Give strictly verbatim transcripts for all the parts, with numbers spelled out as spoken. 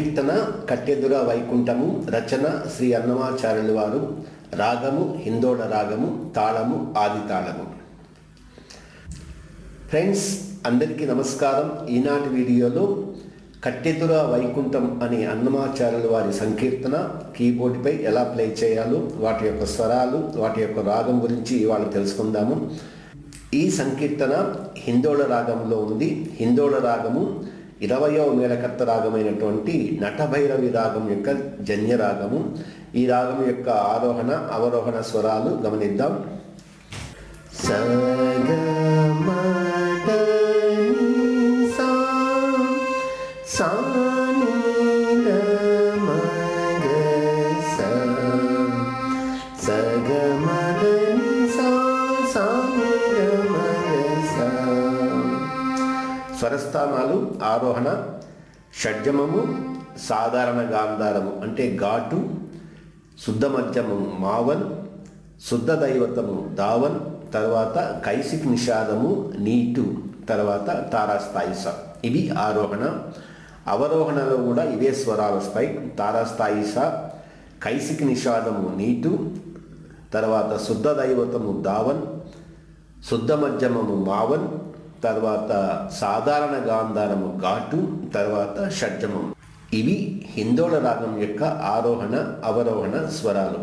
సంకీర్తన కట్టెదుర వైకుంఠము, రచన శ్రీ అన్నమాచార్యులు వారు, రాగము హిందోళ రాగము, తాళము ఆది తాళము. ఫ్రెండ్స్, అందరికీ నమస్కారం. ఈనాటి వీడియోలో కట్టెదుర వైకుంఠం అనే అన్నమాచార్యులు వారి సంకీర్తన కీబోర్డుపై ఎలా ప్లే చేయాలో, వాటి యొక్క స్వరాలు, వాటి యొక్క రాగం గురించి ఇవాళ తెలుసుకుందాము. ఈ సంకీర్తన హిందోళ రాగంలో ఉంది. హిందోళ రాగము ఇరవయో మేళకర్త రాగమైనటువంటి నటభైరవి రాగం యొక్క జన్య రాగము. ఈ రాగం యొక్క ఆరోహణ అవరోహణ స్వరాలు గమనిద్దాం. స్వరస్థానాలు ఆరోహణ షడ్జమము, సాధారణ గాంధారము అంటే ఘాటు, శుద్ధ మధ్యమము మావన్, శుద్ధ దైవతము దావన్, తర్వాత కైసిక్ నిషాదము నీటు, తర్వాత తారాస్థాయి స. ఇవి ఆరోహణ. అవరోహణలో కూడా ఇవే స్వరాలు వస్తాయి. తారాస్థాయి స, కైసిక్ నిషాదము నీటు, తర్వాత శుద్ధ దైవతము దావన్, శుద్ధ మధ్యమము మావన్, తర్వాత సాధారణ గాంధారము ఘాటు, తర్వాత షడ్జమం. ఇవి హిందోళ రాగం యొక్క ఆరోహణ అవరోహణ స్వరాలు.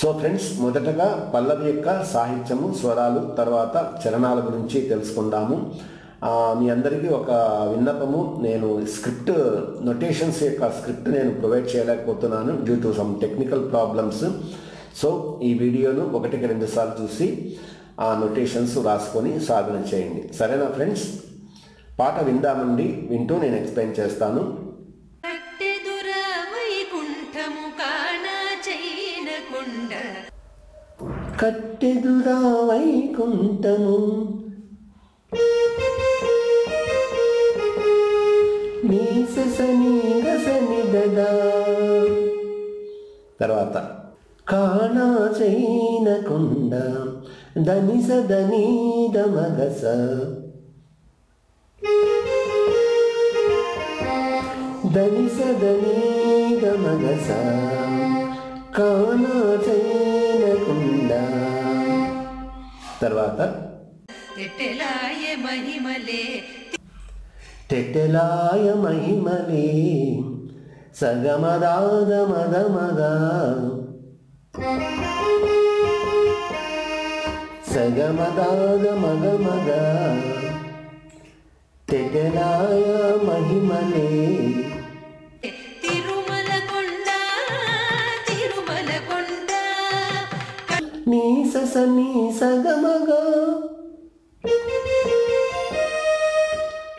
సో ఫ్రెండ్స్, మొదటగా పల్లవి యొక్క సాహిత్యము, స్వరాలు, తర్వాత చరణాల గురించి తెలుసుకుందాము. మీ అందరికీ ఒక విన్నపము. నేను స్క్రిప్ట్ నొటేషన్స్ యొక్క స్క్రిప్ట్ నేను ప్రొవైడ్ చేయలేకపోతున్నాను due to some technical problems. So ఈ వీడియోను ఒకటికి రెండు సార్లు చూసి ఆ నొటేషన్స్ రాసుకొని సాధన చేయండి. సరేనా ఫ్రెండ్స్? పాట విందామండి. వింటూ నేను ఎక్స్ప్లెయిన్ చేస్తాను. కట్టెదుర వైకుంఠము తర్వాత కానా చైన కుండ ధనిస ధనీద మగస ధనిస ధనీద మగస కానా చైన కుండ. తర్వాత టెటలాయ మహిమలే సగమదాద మద మద సగమదాద మద మద టెటలాయ మహిమలే. తిరుమల కొండ తిరుమల కొండ నీ సస నీ సగమగ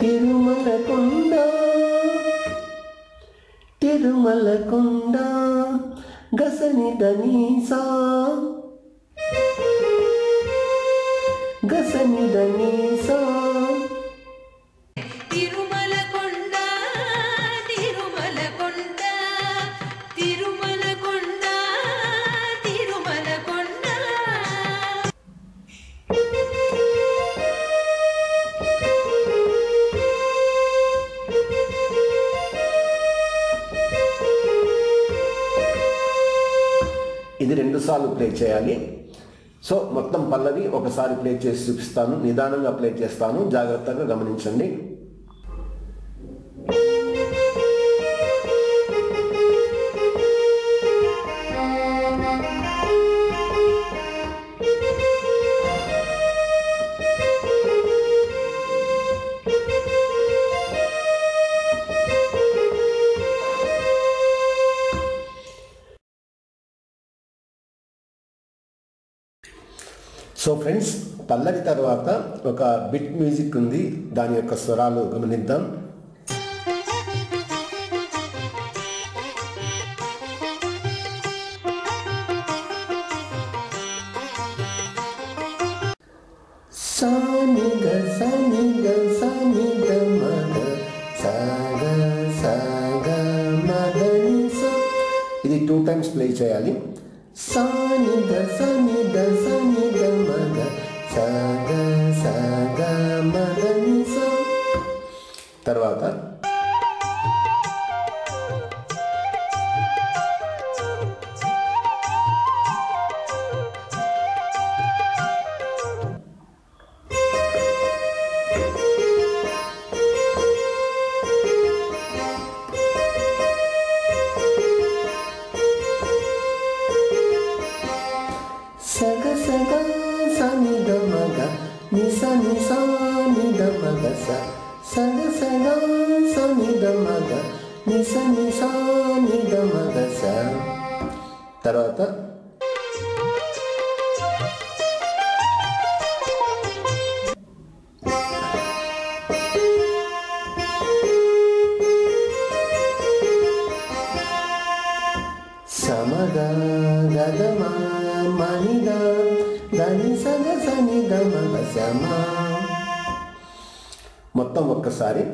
తిరుమల కొండ తిరుమల కొండ గసని ధనీ సా గసని ధనీ సా తిరుమల కొండ తిరుమల కొండ తిరుమల కొండ తిరుమల కొండ. ఇది రెండు సార్లు ప్లే చేయాలి. సో మొత్తం పల్లవి ఒకసారి ప్లే చేసి చూపిస్తాను. నిదానంగా ప్లే చేస్తాను, జాగ్రత్తగా గమనించండి. సో ఫ్రెండ్స్, పల్లవి తర్వాత ఒక బిట్ మ్యూజిక్ ఉంది. దాని యొక్క స్వరాలు గమనిద్దాం. సాని గ సాని గ సాని గ మగ సాగ సాగ మదని సా. ఇది టూ టైమ్స్ ప్లే చేయాలి. సాని గ సాని గ సాని గ మగ తర్వాత తర్వాత సమగ గమ మనిద దని సగ సని గమ సమ. మొత్తం ఒక్కసారి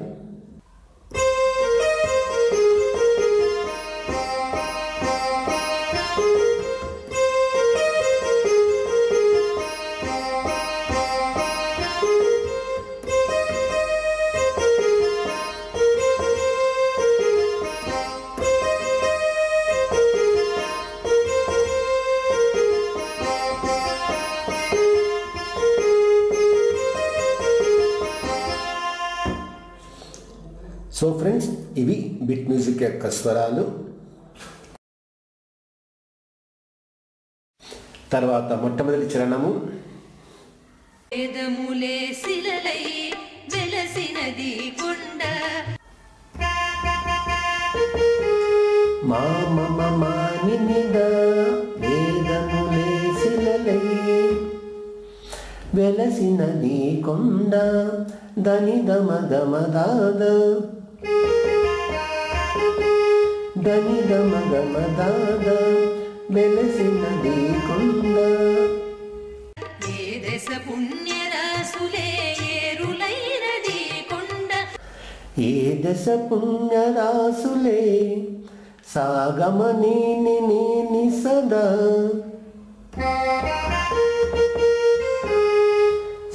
సో ఫ్రెండ్స్, ఇవి బిట్ మ్యూజిక్ యొక్క స్వరాలు. తర్వాత మొట్టమొదటి చరణము వెలసినది కొండ దని దమ దమ దాద దని దమ దమ దాద వెలసినది కొండ. ఏ దేశ పుణ్యరాసులే ఏరులైనది కొండ, ఏ దేశ పుణ్యరాసులే సాగమని నిని సదా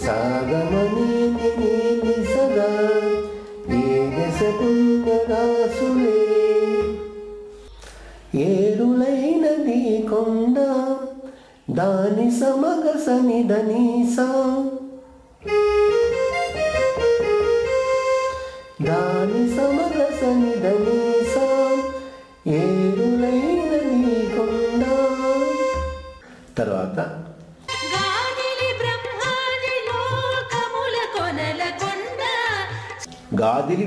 సాగమని నిని సదా ఏ దేశ పుణ్యరాసులే ఏరులైనది కొండ దాని సమగ సని ధని సా దాని సమగ సని ధని సా ఏరులైనది కొండ. తర్వాత గాదిలి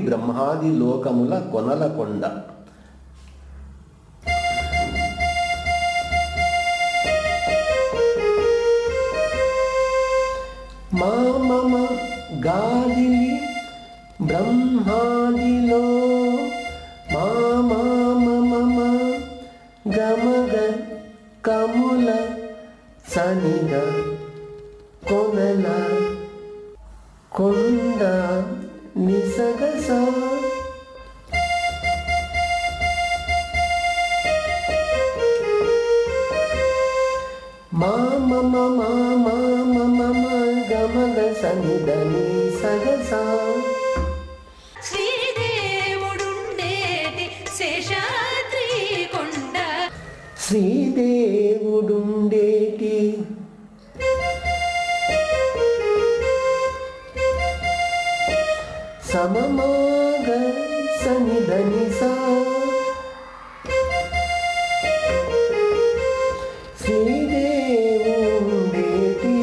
బ్రహ్మాది లోకముల కొనల కొండ. మామమ గాదిలి బ్రహ్మాదిలో మామమ గమగ కముల సనిద కొనల కొండ నిసగస. మామమ మామమ గమగ సనిదని సగస. శ్రీదేవుడుండేది శేషాద్రి కొండ, శ్రీదేవుడుండేటి సమమాగ సనిదని సా శ్రీదేవుండేటి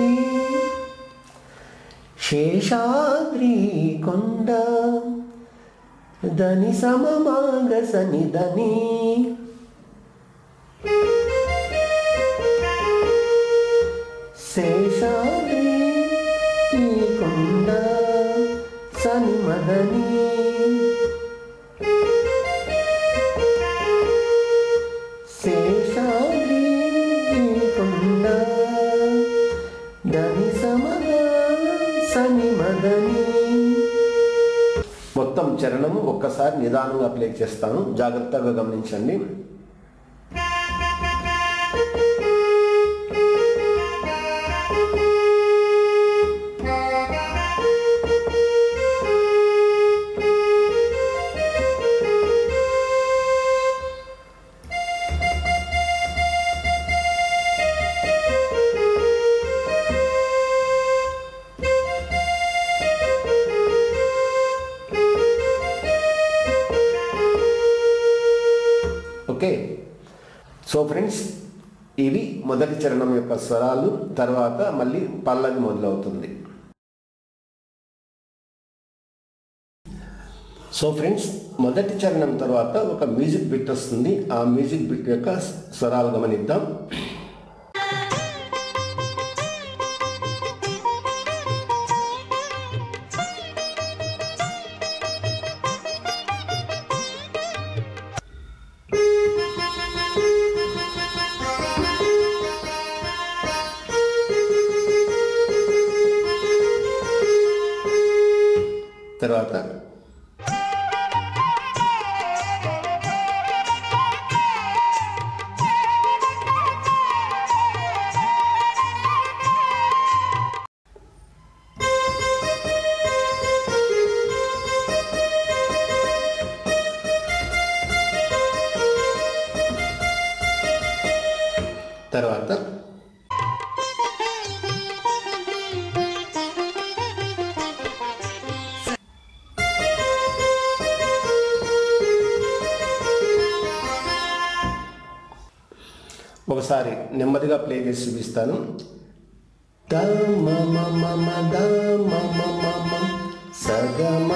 శేషాద్రి కొండ దని సమమాగ సనిదని. శేషాద్రి కొండ సని మదని శేషాద్రి కొండ దని సమగ సని మదని. మొత్తం చరణము ఒక్కసారి నిదానంగా ప్లే చేస్తాను, జాగ్రత్తగా గమనించండి. ఓకే. సో ఫ్రెండ్స్, ఇవి మొదటి చరణం యొక్క స్వరాలు. తర్వాత మళ్ళీ పల్లవి మొదలవుతుంది. సో ఫ్రెండ్స్, మొదటి చరణం తర్వాత ఒక మ్యూజిక్ బిట్ వస్తుంది. ఆ మ్యూజిక్ బిట్ యొక్క స్వరాలు గమనిద్దాం. తర్వాత తర్వాత ఒకసారి నెమ్మదిగా ప్లే చేసి చూపిస్తాను. గా గ మ మ మ గ మ గ మ గ స స గ స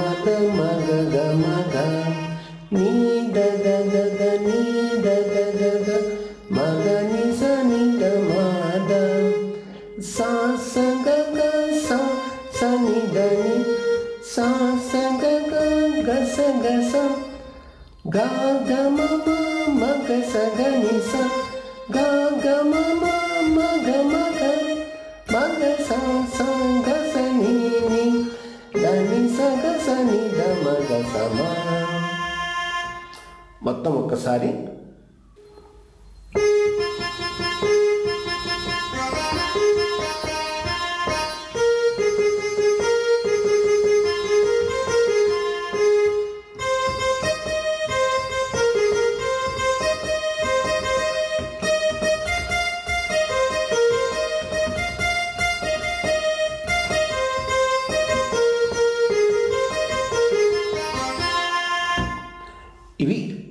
ని ని ద ని స గ స ని ద మ గ స మ. మొత్తం ఒక్కసారి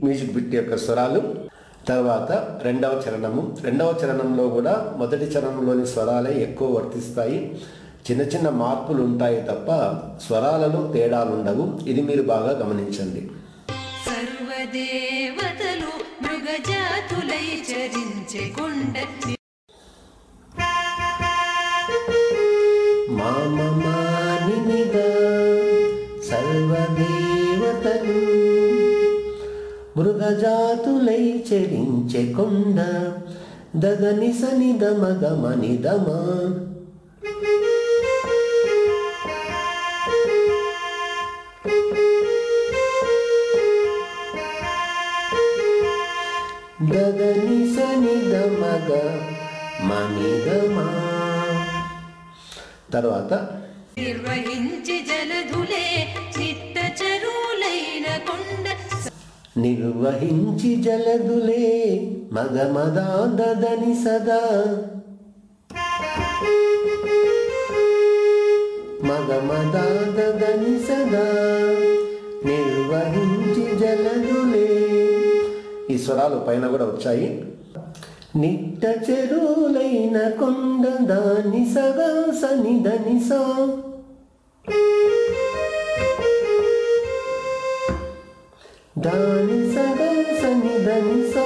మ్యూజిక్ బిట్ యొక్క స్వరాలు. తర్వాత రెండవ చరణము. రెండవ చరణంలో కూడా మొదటి చరణంలోని స్వరాలే ఎక్కువ వర్తిస్తాయి. చిన్న చిన్న మార్పులు ఉంటాయి తప్ప స్వరాలలో తేడాలు ఉండవు. ఇది మీరు బాగా గమనించండి. మృగజాతులై చెరించె కొండ దగని సని దమ గమని దమ. దగని సని దమ గమని దమ. తర్వాత నిర్వహించి జలధులే చిత్త చరులైన కొండ నిర్వహించి జలదులే మగమదా దని సదా మగమదా దని సదా నిర్వహించి జలదులే. ఈ స్వరాలు పైన కూడా వచ్చాయి. నిట్ట చెరువులైన కొండ దాని సగా సని దని సా దాని సగా సని దని సా.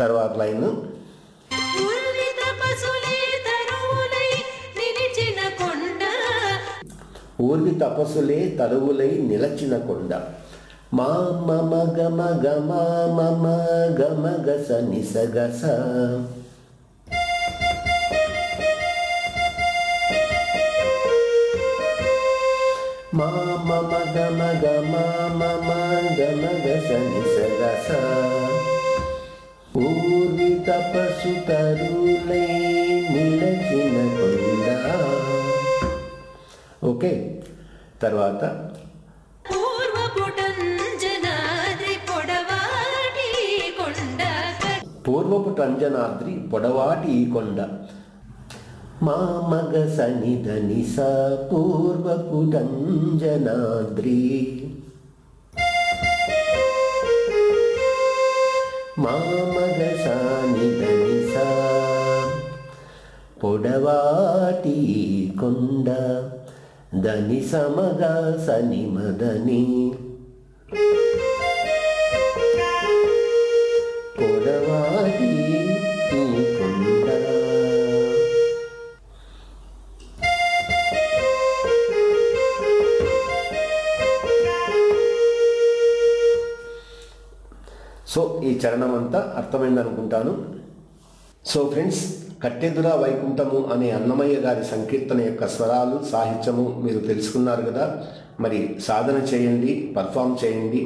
తర్వాత లైన్ ఊర్వి తపస్సులే తరువులై నిలచిన కొండ మా మమ గమ గమ మమ గమ గస నిస గస. మా మమ గమ గమ మమ గమ గస నిస గస. ఊరి తపస్సు తరులై నిలచిన కొండ. ఓకే. తర్వాత పూర్వపు టంజనాద్రి పొడవాటి ఈ కొండ. మా మగ సని ధని సా పూర్వపు టంజనాద్రి. మామగసానిదనిసా పొడవాటి కొండ దని సమగా సనిమదని పొడవాటి కొండ. సో ఈ చరణం అంతా అర్థమైంది అనుకుంటాను. సో ఫ్రెండ్స్, కట్టెదుర వైకుంఠము అనే అన్నమయ్య గారి సంకీర్తన యొక్క స్వరాలు, సాహిత్యము మీరు తెలుసుకున్నారు కదా. మరి సాధన చేయండి, పర్ఫామ్ చేయండి.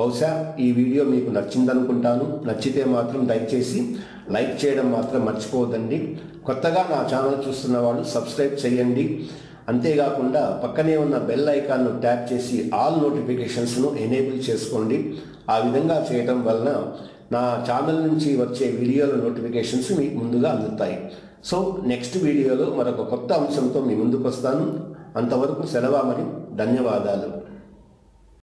బహుశా ఈ వీడియో మీకు నచ్చిందనుకుంటాను. నచ్చితే మాత్రం దయచేసి లైక్ చేయడం మాత్రం మర్చిపోవద్దండి. కొత్తగా నా ఛానల్ చూస్తున్న వాళ్ళు సబ్స్క్రైబ్ చేయండి. అంతేకాకుండా పక్కనే ఉన్న బెల్ ఐకాన్ను ట్యాప్ చేసి ఆల్ నోటిఫికేషన్స్ను ఎనేబుల్ చేసుకోండి. ఆ విధంగా చేయటం వలన నా ఛానల్ నుంచి వచ్చే వీడియోల నోటిఫికేషన్స్ మీకు ముందుగా అందుతాయి. సో నెక్స్ట్ వీడియోలో మరొక కొత్త అంశంతో మీ ముందుకు వస్తాను. అంతవరకు సెలవు. మరి ధన్యవాదాలు.